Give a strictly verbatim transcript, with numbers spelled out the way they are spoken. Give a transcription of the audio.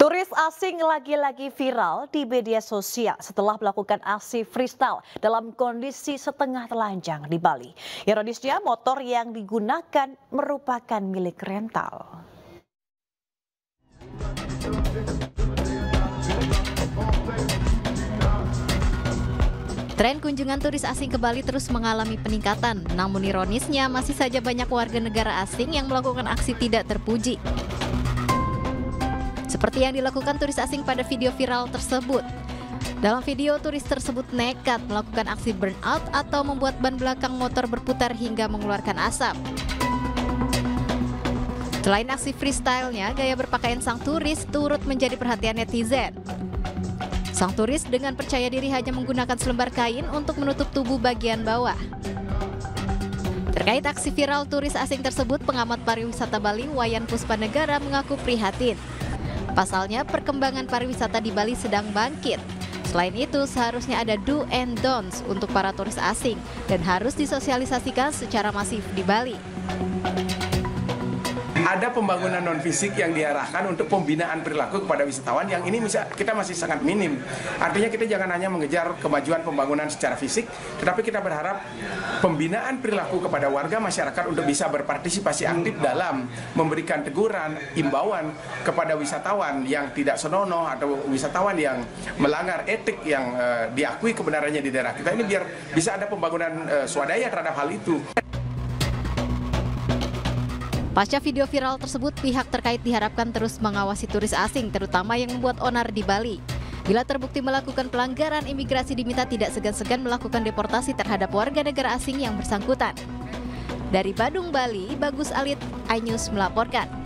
Turis asing lagi-lagi viral di media sosial setelah melakukan aksi freestyle dalam kondisi setengah telanjang di Bali. Ironisnya, motor yang digunakan merupakan milik rental. Tren kunjungan turis asing ke Bali terus mengalami peningkatan, namun ironisnya masih saja banyak warga negara asing yang melakukan aksi tidak terpuji. Seperti yang dilakukan turis asing pada video viral tersebut. Dalam video, turis tersebut nekat melakukan aksi burnout atau membuat ban belakang motor berputar hingga mengeluarkan asap. Selain aksi freestyle-nya, gaya berpakaian sang turis turut menjadi perhatian netizen. Sang turis dengan percaya diri hanya menggunakan selembar kain untuk menutup tubuh bagian bawah. Terkait aksi viral turis asing tersebut, pengamat pariwisata Bali Wayan Puspanegara mengaku prihatin. Pasalnya, perkembangan pariwisata di Bali sedang bangkit. Selain itu, seharusnya ada do and don'ts untuk para turis asing dan harus disosialisasikan secara masif di Bali. Ada pembangunan non-fisik yang diarahkan untuk pembinaan perilaku kepada wisatawan yang ini bisa kita masih sangat minim. Artinya kita jangan hanya mengejar kemajuan pembangunan secara fisik, tetapi kita berharap pembinaan perilaku kepada warga masyarakat untuk bisa berpartisipasi aktif dalam memberikan teguran, imbauan kepada wisatawan yang tidak senonoh atau wisatawan yang melanggar etik yang uh, diakui kebenarannya di daerah kita ini, biar bisa ada pembangunan uh, swadaya terhadap hal itu. Pasca video viral tersebut, pihak terkait diharapkan terus mengawasi turis asing, terutama yang membuat onar di Bali. Bila terbukti melakukan pelanggaran imigrasi, diminta tidak segan-segan melakukan deportasi terhadap warga negara asing yang bersangkutan. Dari Badung, Bali, Bagus Alit, iNews melaporkan.